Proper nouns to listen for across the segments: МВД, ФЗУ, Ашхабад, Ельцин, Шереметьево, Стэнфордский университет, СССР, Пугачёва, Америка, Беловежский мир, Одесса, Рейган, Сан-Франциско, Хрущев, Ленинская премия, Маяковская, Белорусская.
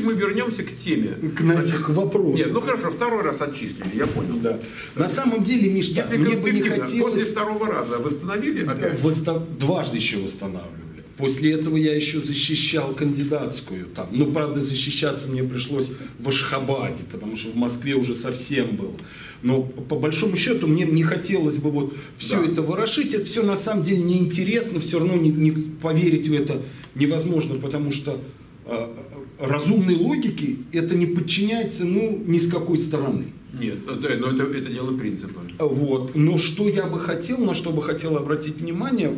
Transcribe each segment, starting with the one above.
все-таки мы вернемся к теме. Значит, к вопросу. Нет, ну хорошо, второй раз отчислили, я понял. Да. На самом деле, Миш, так, мне бы не хотелось... После второго раза восстановили опять? Дважды еще восстанавливали. После этого я еще защищал кандидатскую там. Ну, правда, защищаться мне пришлось в Ашхабаде, потому что в Москве уже совсем был. Но по большому счету мне не хотелось бы вот все это ворошить. Это все на самом деле неинтересно, все равно не поверить в это невозможно, потому что разумной логике это не подчиняется ну, ни с какой стороны. Нет, да, но это дело принципа. Вот. Но что я бы хотел, на что бы хотел обратить внимание,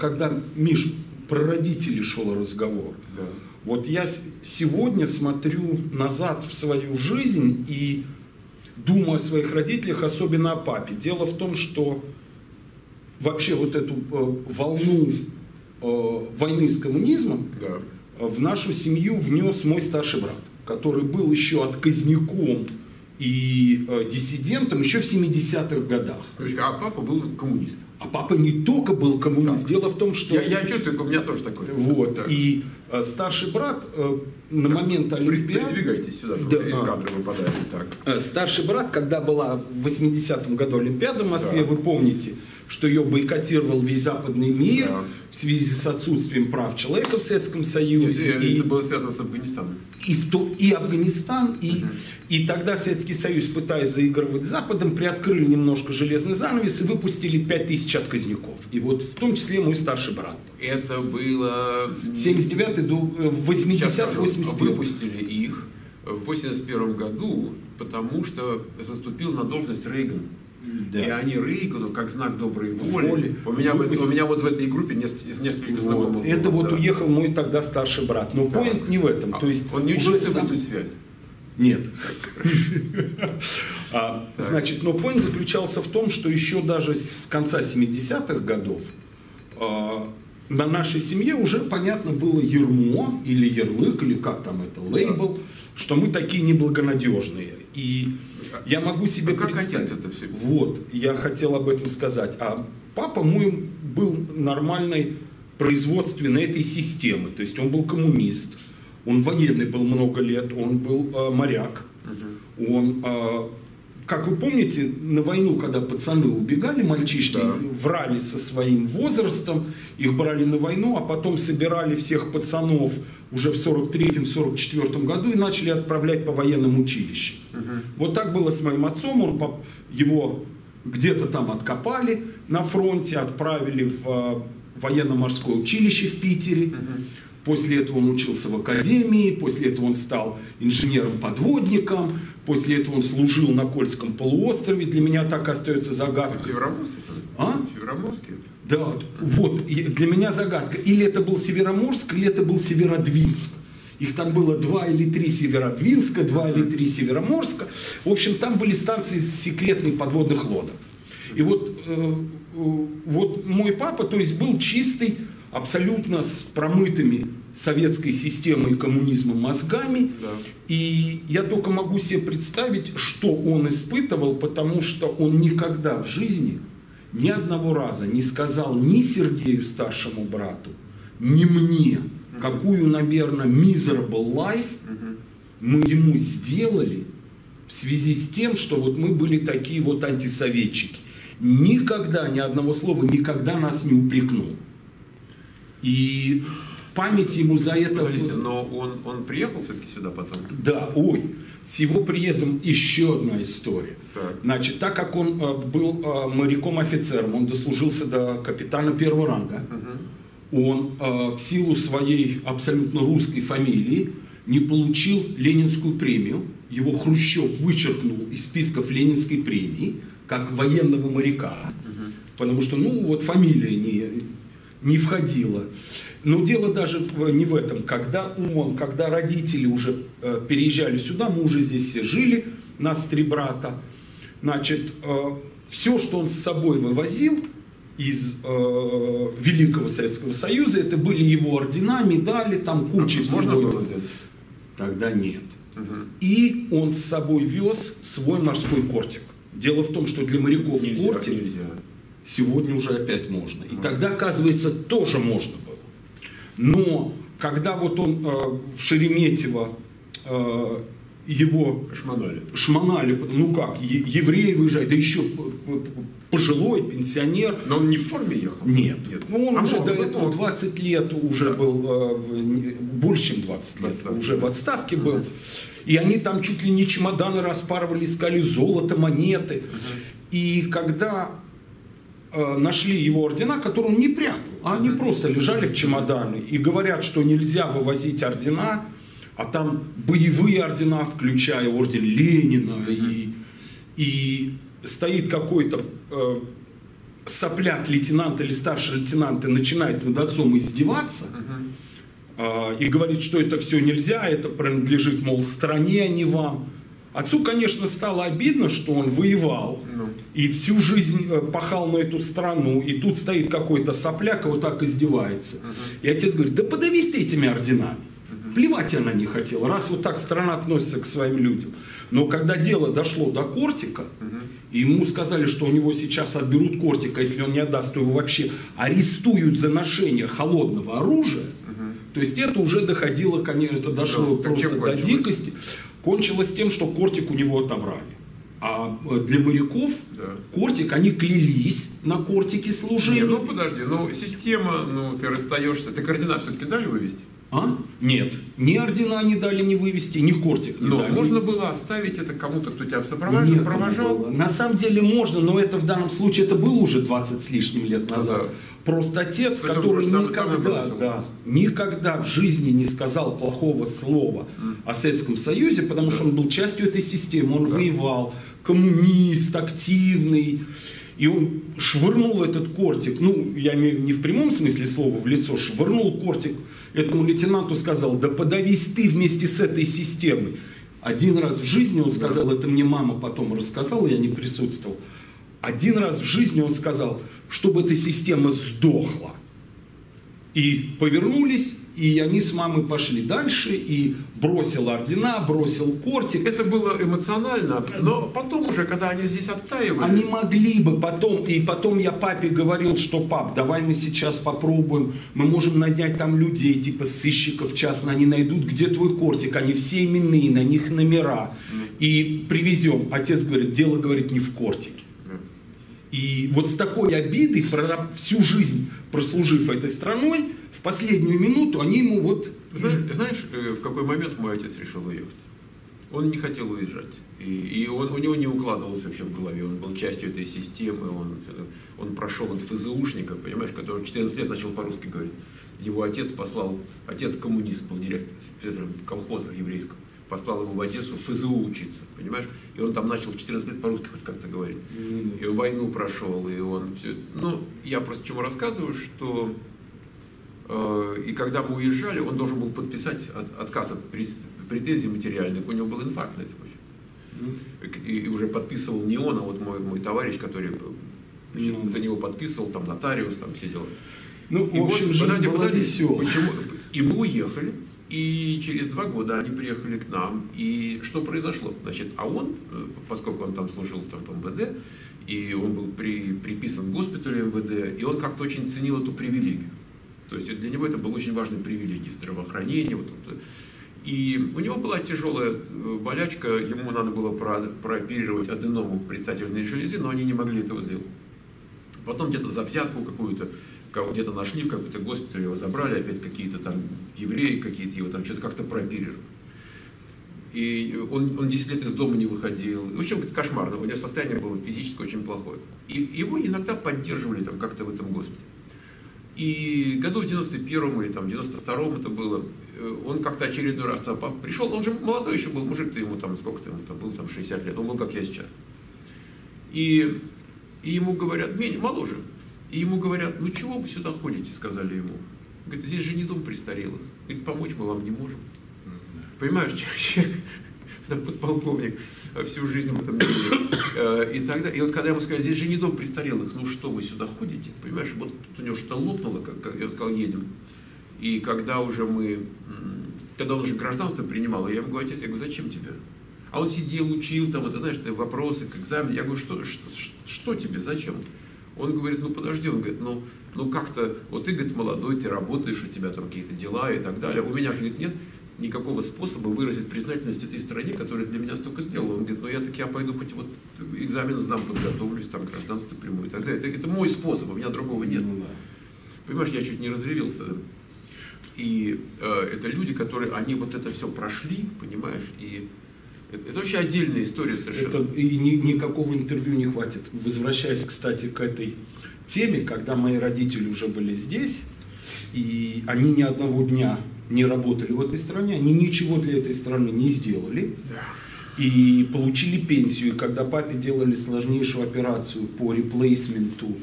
когда, Миш, про родителей шел разговор. Да. Вот я сегодня смотрю назад в свою жизнь и думаю о своих родителях, особенно о папе. Дело в том, что вообще вот эту волну войны с коммунизмом в нашу семью внес мой старший брат, который был еще отказняком и диссидентом еще в 70-х годах. А папа был коммунист. А папа не только был коммунист. Так. Дело в том, что... Я чувствую, что у меня тоже такое. Вот. Так. И старший брат на момент Олимпиады... Передвигайтесь сюда, да, из кадра выпадает. Так. Старший брат, когда была в 80-м году Олимпиада в Москве, вы помните, что ее бойкотировал весь западный мир в связи с отсутствием прав человека в Советском Союзе. Нет, это было связано с Афганистаном. И Афганистан, и тогда Советский Союз, пытаясь заигрывать с Западом, приоткрыли немножко железный занавес и выпустили 5000 отказников. И вот в том числе мой старший брат. Это было... 79 до 80-81. Выпустили их в 81 году, потому что заступил на должность Рейган. Да. И они Рейгану, как знак доброй воли, у меня вот в этой группе несколько знакомых. Это было, уехал мой тогда старший брат. Но поинт не в этом. То есть он не учился выйти в связь? Нет. Значит, но поинт заключался в том, что еще даже с конца 70-х годов на нашей семье уже понятно было ермо, или ярлык, или как там это, лейбл, что мы такие неблагонадежные. И я могу себе представить. Как это все? Вот, я хотел об этом сказать. А папа мой был нормальной производственной этой системы. То есть он был коммунист, он военный был много лет, он был моряк. Он, как вы помните, на войну, когда пацаны убегали, мальчишки врали со своим возрастом, их брали на войну, а потом собирали всех пацанов уже в 43-44 году и начали отправлять по военным училищам. Вот так было с моим отцом, его где-то там откопали на фронте, отправили в военно-морское училище в Питере. После этого он учился в академии, после этого он стал инженером-подводником, после этого он служил на Кольском полуострове. Для меня так остается загадка. Североморский? Североморский? Да, вот, для меня загадка. Или это был Североморск, или это был Северодвинск. Их там было 2 или 3 Северодвинска, 2 или 3 Североморска. В общем, там были станции секретных подводных лодок. И вот мой папа, то есть, был чистый, абсолютно с промытыми советской системой и коммунизмом мозгами. И я только могу себе представить, что он испытывал, потому что он никогда в жизни ни одного раза не сказал ни Сергею, старшему брату, ни мне, какую, наверное, miserable life мы ему сделали в связи с тем, что вот мы были такие вот антисоветчики. Никогда, ни одного слова, никогда нас не упрекнул. И память ему за это... Подождите, но он приехал все-таки сюда потом? Да, с его приездом еще одна история. Значит, так как он был моряком-офицером, он дослужился до капитана 1-го ранга, он в силу своей абсолютно русской фамилии не получил Ленинскую премию, его Хрущев вычеркнул из списков Ленинской премии, как военного моряка, потому что, ну, вот фамилия не входило. Но дело даже не в этом. Когда родители уже переезжали сюда, мы уже здесь все жили, нас 3 брата, значит, все, что он с собой вывозил из Великого Советского Союза, это были его ордена, медали, там куча всего. Можно было взять? Тогда нет. И он с собой вез свой морской кортик. Дело в том, что для моряков кортик... Сегодня уже опять можно. И тогда, оказывается, тоже можно было. Но когда вот он в Шереметьево его шмонали, ну как, евреи выезжают, да еще пожилой, пенсионер. Но он не в форме ехал? Нет. Нет. Ну, он уже до этого 20 лет уже был, больше чем 20 лет, уже в отставке был. И они там чуть ли не чемоданы распарывали, искали золото, монеты. И когда нашли его ордена, которые он не прятал, а они просто лежали в чемоданы. И говорят, что нельзя вывозить ордена, а там боевые ордена, включая орден Ленина, и стоит какой-то сопляк лейтенант или старший лейтенант и начинает над отцом издеваться, и говорит, что это все нельзя, это принадлежит, мол, стране, а не вам. Отцу, конечно, стало обидно, что он воевал, и всю жизнь пахал на эту страну, и тут стоит какой-то сопляк и вот так издевается. И отец говорит, да подавись ты этими орденами. Плевать она не хотела, раз вот так страна относится к своим людям. Но когда дело дошло до кортика, ему сказали, что у него сейчас отберут кортика, если он не отдаст, то его вообще арестуют за ношение холодного оружия. То есть это уже доходило, конечно, это дошло просто до дикости. Кончилось тем, что кортик у него отобрали. А для моряков кортик, они клялись на кортике служили. Ну подожди, ну система, ну ты расстаешься, ты ордена все-таки дали вывести? А? Нет. Ни ордена не дали не вывести, ни кортик не дали. Можно было оставить это кому-то, кто тебя сопровождал? На самом деле можно, но это в данном случае, это было уже 20 с лишним лет назад. Просто отец, который никогда в жизни не сказал плохого слова о Советском Союзе, потому что он был частью этой системы, он воевал, коммунист, активный. И он швырнул этот кортик, ну, я имею не в прямом смысле слова в лицо, швырнул кортик этому лейтенанту, сказал, да подавись ты вместе с этой системой. Один раз в жизни он сказал, это мне мама потом рассказала, я не присутствовал. Один раз в жизни он сказал, чтобы эта система сдохла. И повернулись, и они с мамой пошли дальше, и бросил ордена, бросил кортик. Это было эмоционально, но потом уже, когда они здесь оттаивали... Они могли бы потом, и потом я папе говорил, что пап, давай мы сейчас попробуем, мы можем нанять там людей, типа сыщиков частно, они найдут, где твой кортик, они все именные, на них номера, и привезем. Отец говорит, дело, говорит, не в кортике. И вот с такой обидой, всю жизнь прослужив этой страной, в последнюю минуту они ему вот... Знаешь, в какой момент мой отец решил уехать? Он не хотел уезжать. И у него не укладывалось вообще в голове. Он был частью этой системы. Он прошел от ФЗУшника, понимаешь, который в 14 лет начал по-русски говорить. Его отец послал, отец коммунист был директор колхоза еврейского, послал его в Одессу в ФЗУ учиться, понимаешь? И он там начал в 14 лет по-русски хоть как-то говорить. И войну прошел, и он все... Ну, я просто чему рассказываю, что... И когда мы уезжали, он должен был подписать отказ от претензий материальных. У него был инфаркт на это очень. И уже подписывал не он, а вот мой товарищ, который за него подписывал, там нотариус, там все дела. Ну, и в общем, вот, подожди, почему? И мы уехали. И через 2 года они приехали к нам, и что произошло? Значит, а он, поскольку он там служил там, в МВД, и он был приписан к госпиталю МВД, и он как-то очень ценил эту привилегию. То есть для него это был очень важный привилегий, здравоохранение. Вот. И у него была тяжелая болячка, ему надо было прооперировать аденому предстательной железы, но они не могли этого сделать. Потом где-то за взятку какую-то, где-то нашли в какой-то госпитале, его забрали, опять какие-то там евреи, какие-то его там что-то как-то прооперировали. И он 10 лет из дома не выходил. В общем, кошмарно, у него состояние было физически очень плохое. И его иногда поддерживали там как-то в этом госпитале. И году в 91-м и там 92-м это было, он как-то очередной раз туда пришел, он же молодой еще был, мужик-то ему там, сколько-то ему там было, там 60 лет, он был как я сейчас. И ему говорят, моложе. И ему говорят, ну чего вы сюда ходите, сказали ему. Говорит, здесь же не дом престарелых. Говорит, помочь мы вам не можем. Понимаешь, человек, там подполковник, всю жизнь в этом не был. И вот когда ему сказали, здесь же не дом престарелых, ну что вы сюда ходите, понимаешь, вот тут у него что-то лопнуло, как я сказал, едем. И когда уже когда он уже гражданство принимал, я ему говорю, отец, я говорю, зачем тебе? А он сидел, учил, там, это, знаешь, вопросы к экзамену. Я говорю, что тебе, зачем? Он говорит, ну подожди, он говорит, ну как-то, вот ты, говорит, молодой, ты работаешь, у тебя там какие-то дела и так далее. У меня же, говорит, нет. никакого способа выразить признательность этой стране, которая для меня столько сделала. Он говорит, ну я пойду хоть вот экзамен сдам, подготовлюсь, там гражданство приму и так далее. Это мой способ, у меня другого нет. Ну, да. Понимаешь, я чуть не разревелся. И это люди, которые, они вот это все прошли, понимаешь, и это вообще отдельная история совершенно. Это, и никакого интервью не хватит. Возвращаясь, кстати, к этой теме, когда мои родители уже были здесь, и они ни одного дня не работали в этой стране, они ничего для этой страны не сделали, и получили пенсию. И когда папе делали сложнейшую операцию по реплейсменту,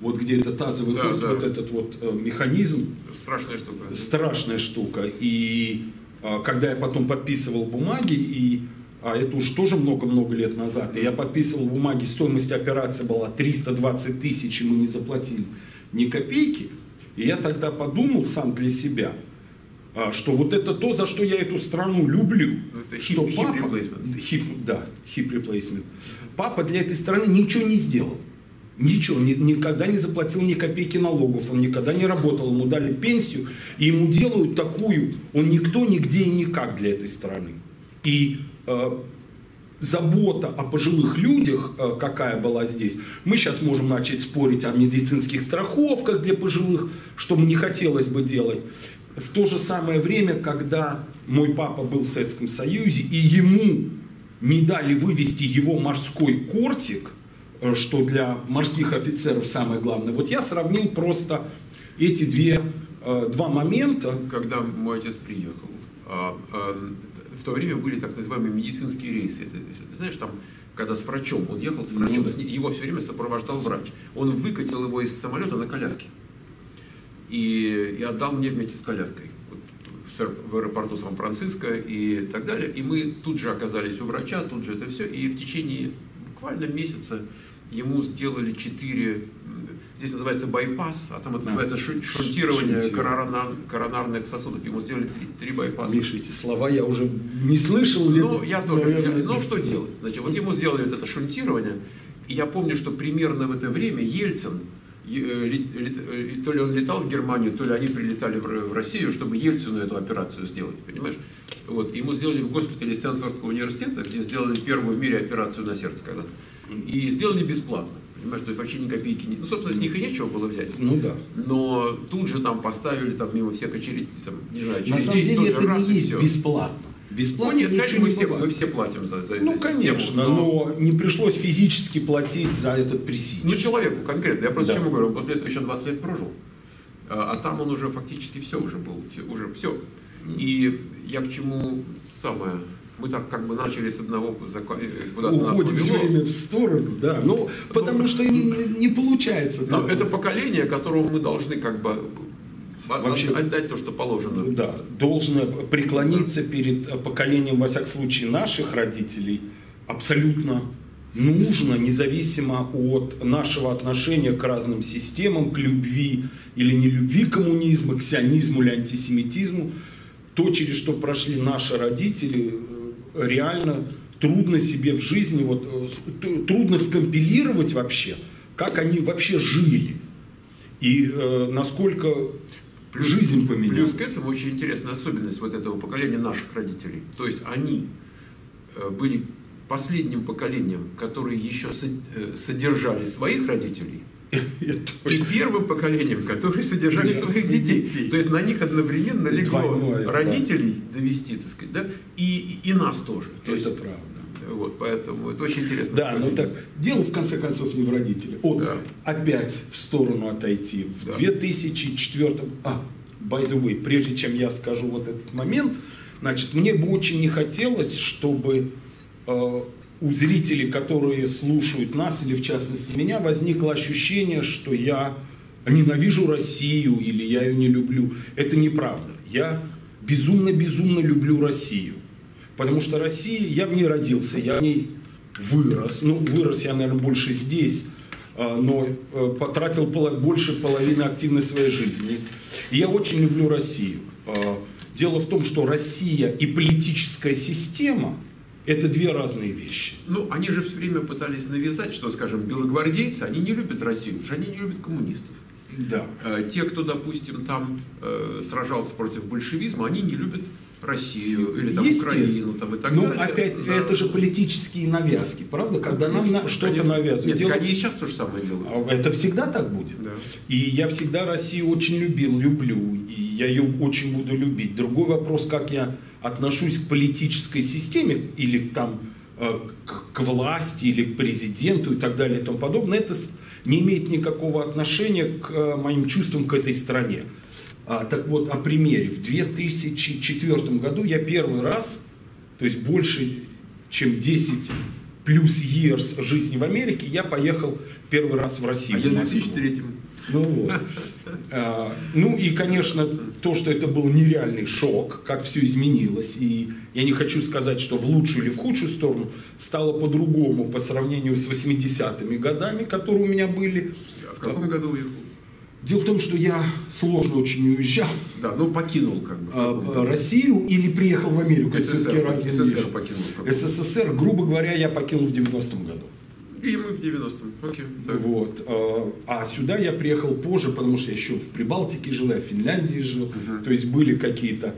вот где это тазовый крест, да, да. Вот этот вот механизм. Страшная штука. Страшная штука. И когда я потом подписывал бумаги, и это уж тоже много-много лет назад, и я подписывал бумаги, стоимость операции была 320 тысяч, и мы не заплатили ни копейки. И я тогда подумал сам для себя, что вот это то, за что я эту страну люблю. Что хип-реплейсмент. Папа для этой страны ничего не сделал. Ничего, никогда не заплатил ни копейки налогов, он никогда не работал, ему дали пенсию, и ему делают такую, он никто, нигде и никак для этой страны. И забота о пожилых людях, какая была здесь, мы сейчас можем начать спорить о медицинских страховках для пожилых, что мне не хотелось бы делать. В то же самое время, когда мой папа был в Советском Союзе, и ему не дали вывести его морской кортик, что для морских офицеров самое главное. Вот я сравнил просто эти два момента. Когда мой отец приехал, в то время были так называемые медицинские рейсы. Ты знаешь, там, когда с врачом, он ехал с врачом, его все время сопровождал врач. Он выкатил его из самолета на коляске и отдал мне вместе с коляской. В аэропорту Сан-Франциско и так далее. И мы тут же оказались у врача, тут же это все. И в течение буквально месяца ему сделали 4, здесь называется байпас, а там это называется шунтирование коронарных сосудов. Ему сделали 3 байпаса. Миша, эти слова я уже не слышал. Ну, я тоже. Ну, что делать? Значит, вот ему сделали вот это шунтирование. И я помню, что примерно в это время Ельцин, то ли он летал в Германию, то ли они прилетали в Россию, чтобы Ельцину эту операцию сделать, понимаешь? Вот. Ему сделали в госпитале Стэнфордского университета, где сделали первую в мире операцию на сердце когда-то. И сделали бесплатно, понимаешь, то есть вообще ни копейки. Ну, собственно, с них и нечего было взять. Ну да. Но тут же там поставили, там мимо всех очередей, там, не знаю, очередей. На самом деле это не есть бесплатно. Бесплатно. Ну, нет, конечно, мы все платим за это. Ну, конечно, но не пришлось физически платить за этот пресечь. Ну, человеку конкретно. Я просто чему говорю, он после этого еще 20 лет прожил. А там он уже фактически все уже был. Уже все. И я к чему самое. Мы так как бы начали с одного куда-то. Уходим все время в сторону, да. Ну, потому что не получается. Да, это поколение, которому мы должны как бы. Вообще отдать то, что положено. Да, должно преклониться перед поколением, во всяком случае, наших родителей абсолютно нужно, независимо от нашего отношения к разным системам, к любви или не любви коммунизма, к сионизму или антисемитизму. То, через что прошли наши родители, реально трудно себе в жизни, вот, трудно скомпилировать вообще, как они вообще жили и насколько... Жизнь поменялась. Плюс к этому очень интересная особенность вот этого поколения наших родителей. То есть они были последним поколением, которые еще содержали своих родителей, и первым поколением, которые содержали своих детей. То есть на них одновременно легло родителей довести, так сказать, да, и нас тоже. Это правда. Вот, поэтому это очень интересно. Да, но так, дело в конце концов не в родителях. Да. Опять в сторону отойти. В 2004... by the way, прежде чем я скажу вот этот момент, значит, мне бы очень не хотелось, чтобы у зрителей, которые слушают нас, или в частности меня, возникло ощущение, что я ненавижу Россию, или я ее не люблю. Это неправда. Я безумно-безумно люблю Россию. Потому что Россия, я в ней родился, я в ней вырос. Ну, вырос я, наверное, больше здесь, но потратил больше половины активной своей жизни. И я очень люблю Россию. Дело в том, что Россия и политическая система – это две разные вещи. Ну, они же все время пытались навязать, что, скажем, белогвардейцы, они не любят Россию, потому что они не любят коммунистов. Да. Те, кто, допустим, там сражался против большевизма, они не любят Россию или там, Украину там, и так далее. Ну, опять, это же политические навязки, правда? Когда нам что-то навязывают. Нет, они и сейчас то же самое делают. Это всегда так будет. Да. И я всегда Россию очень любил, люблю, и я ее очень буду любить. Другой вопрос, как я отношусь к политической системе или там, к власти, или к президенту и так далее и тому подобное, это не имеет никакого отношения к моим чувствам к этой стране. Так вот, о примере. В 2004 году я первый раз, то есть больше, чем 10 плюс лет жизни в Америке, я поехал первый раз в Россию. А я в 2003. Ну вот. Ну и, конечно, то, что это был нереальный шок, как все изменилось. И я не хочу сказать, что в лучшую или в худшую сторону, стало по-другому по сравнению с 80-ми годами, которые у меня были. А в каком году уехал? Дело в том, что я сложно очень уезжал. Да, ну покинул как бы Россию или приехал в Америку. СССР покинул. СССР, грубо говоря, я покинул в 90-м году. И мы в 90-м. Окей. Да. Вот. А сюда я приехал позже, потому что я еще в Прибалтике жил, я в Финляндии жил. То есть были какие-то...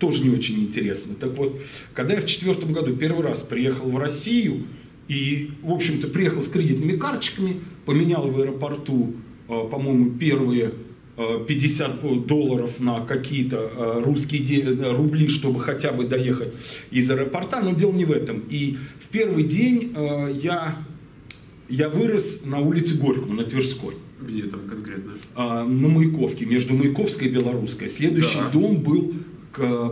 Тоже не очень интересно. Так вот, когда я в 2004 году первый раз приехал в Россию, и, в общем-то, приехал с кредитными карточками, поменял в аэропорту... по-моему, первые $50 на какие-то русские рубли, чтобы хотя бы доехать из аэропорта, но дело не в этом. И в первый день я вырос на улице Горького, на Тверской. Где там конкретно? На Маяковке, между Маяковской и Белорусской. Следующий дом был,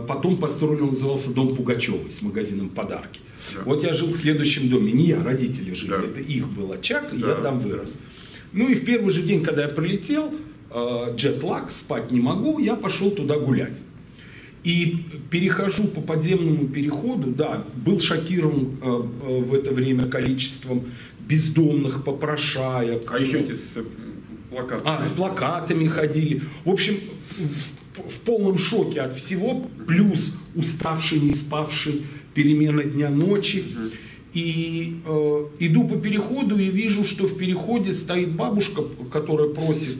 потом построен, он назывался дом Пугачёвой с магазином «Подарки». Да. Вот я жил в следующем доме, не я, родители жили, это их был очаг, и я там вырос. Ну и в первый же день, когда я прилетел, джетлаг, спать не могу, я пошел туда гулять. И перехожу по подземному переходу, да, был шокирован в это время количеством бездомных, попрошаек. А еще эти с плакатами. А, с плакатами ходили. В общем, в полном шоке от всего, плюс уставший, не спавший, перемена дня-ночи. И иду по переходу и вижу, что в переходе стоит бабушка, которая просит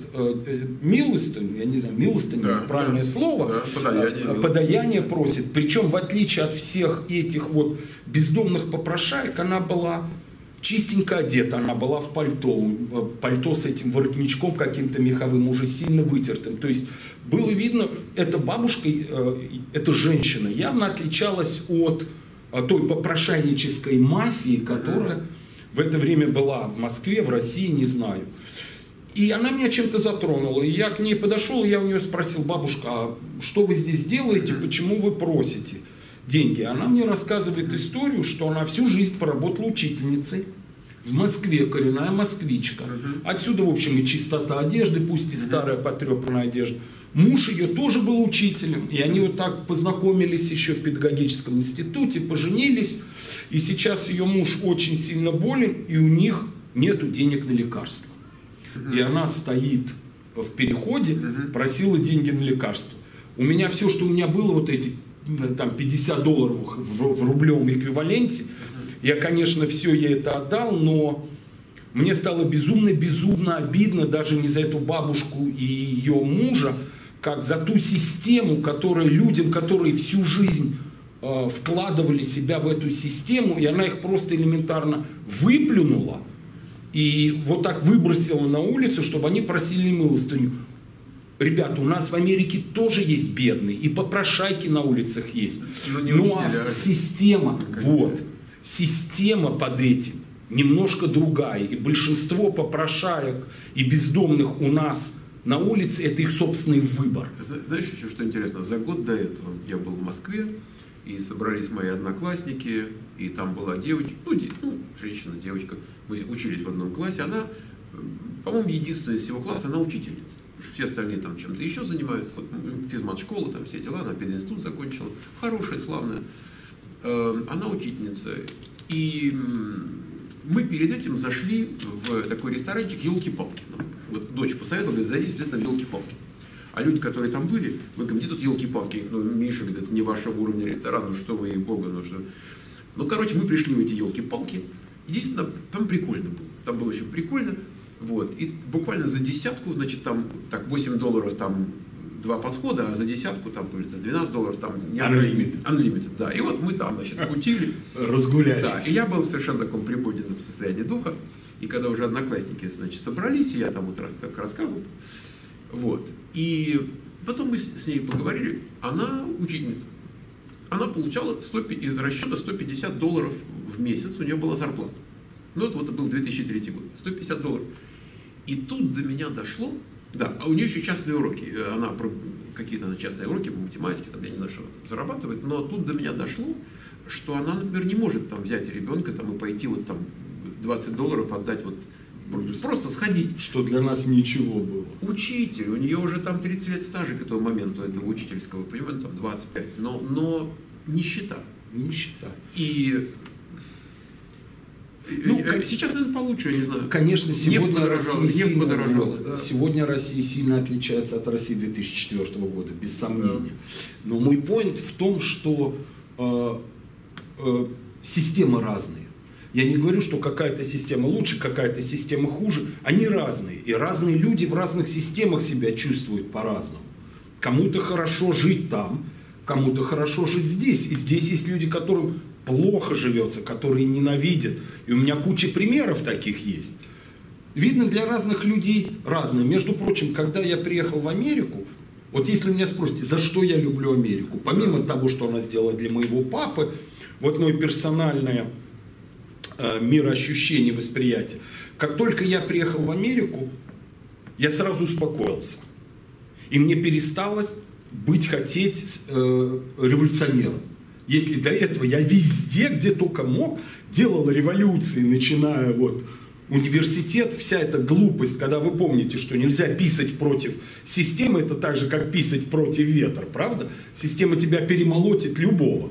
милостыню, я не знаю, милостыню, правильное слово, подаяние просит. Причем, в отличие от всех этих вот бездомных попрошаек, она была чистенько одета, она была в пальто, пальто с этим воротничком каким-то меховым, уже сильно вытертым. То есть было видно, эта бабушка, эта женщина явно отличалась от... той попрошайнической мафии, которая в это время была в Москве, в России, не знаю. И она меня чем-то затронула. И я к ней подошел, и я у нее спросил: бабушка, а что вы здесь делаете, почему вы просите деньги? Она мне рассказывает историю, что она всю жизнь поработала учительницей в Москве, коренная москвичка. Отсюда, в общем, и чистота одежды, пусть и старая потрепанная одежда. Муж ее тоже был учителем, и они вот так познакомились еще в педагогическом институте, поженились, и сейчас ее муж очень сильно болен, и у них нет денег на лекарства. И она стоит в переходе, просила деньги на лекарства. У меня все, что у меня было, вот эти там, $50 в рублевом эквиваленте, я, конечно, все ей это отдал, но... Мне стало безумно-безумно обидно даже не за эту бабушку и ее мужа, как за ту систему, которая людям, которые всю жизнь вкладывали себя в эту систему, и она их просто элементарно выплюнула и вот так выбросила на улицу, чтобы они просили милостыню. Ребята, у нас в Америке тоже есть бедные, и попрошайки на улицах есть. Но система, вот, система под этим немножко другая. И большинство попрошаек и бездомных у нас на улице — это их собственный выбор. Знаешь еще что интересно? За год до этого я был в Москве, и собрались мои одноклассники, и там была девочка, ну женщина, девочка, мы учились в одном классе, она, по-моему, единственная из всего класса, она учительница. Все остальные там чем-то еще занимаются, физмат-школа, там все дела, она пединститут закончила, хорошая, славная. Она учительница. И... мы перед этим зашли в такой ресторанчик «Елки-палки». Вот дочь посоветовала, говорит, зайдите обязательно в «Елки-палки». А люди, которые там были, вы говорите, где тут «Елки-палки»? Ну, Миша говорит, это не вашего уровня ресторан, ну что вы, бога, ну что... Ну, короче, мы пришли в эти «Елки-палки». Единственное, там прикольно было. Там было очень прикольно. Вот. И буквально за десятку, значит, там так $8 там два подхода, а за десятку, там, за $12, там, не unlimited. Unlimited, да. И вот мы там, значит, кутили. Разгулялись. Да, и я был в совершенно таком приподнятом состоянии духа. И когда уже одноклассники, значит, собрались, и я там вот как рассказывал. Вот. И потом мы с ней поговорили. Она учительница. Она получала из расчета $150 в месяц. У нее была зарплата. Ну, это вот был 2003 год. $150. И тут до меня дошло. Да, а у нее еще частные уроки. Она какие-то частные уроки по математике, там, я не знаю, что она там зарабатывает. Но тут до меня дошло, что она, например, не может там взять ребенка там, и пойти вот там $20 отдать вот. Просто сходить. Что для нас ничего было. Учитель, у нее уже там 30 лет стажа к этому моменту, этого учительского, понимаете, там 25, но нищета. Нищета. И ну, сейчас, наверное, получше, я не знаю. Конечно, сегодня Россия сильно отличается от России 2004 года, без сомнения. Да. Но мой поинт в том, что системы разные. Я не говорю, что какая-то система лучше, какая-то система хуже. Они разные. И разные люди в разных системах себя чувствуют по-разному. Кому-то хорошо жить там, кому-то хорошо жить здесь. И здесь есть люди, которым плохо живется, которые ненавидят. И у меня куча примеров таких есть. Видно, для разных людей разные. Между прочим, когда я приехал в Америку, вот если меня спросите, за что я люблю Америку, помимо того, что она сделала для моего папы, вот мое персональное мироощущение, восприятие. Как только я приехал в Америку, я сразу успокоился. И мне перестало быть хотеть революционером. Если до этого я везде, где только мог, делал революции, начиная вот университет, вся эта глупость, когда вы помните, что нельзя писать против системы, это так же, как писать против ветра, правда? Система тебя перемолотит любого.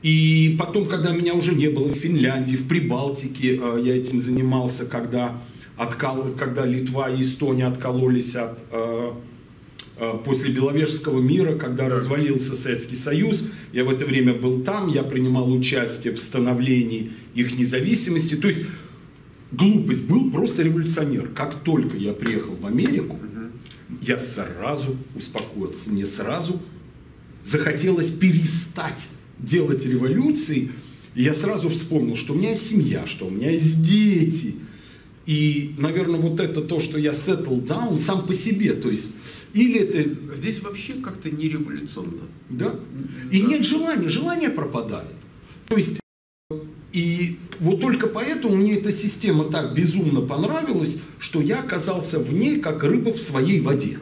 И потом, когда меня уже не было в Финляндии, в Прибалтике, я этим занимался, когда Литва и Эстония откололись после Беловежского мира, когда развалился Советский Союз. Я в это время был там, я принимал участие в становлении их независимости. То есть глупость, был просто революционер. Как только я приехал в Америку, я сразу успокоился, мне сразу захотелось перестать делать революции, и я сразу вспомнил, что у меня есть семья, что у меня есть дети. И, наверное, вот это то, что я settle down сам по себе, то есть, или это... Здесь вообще как-то не революционно. Да? И нет желания, желание пропадает. То есть, и вот только поэтому мне эта система так безумно понравилась, что я оказался в ней, как рыба в своей воде.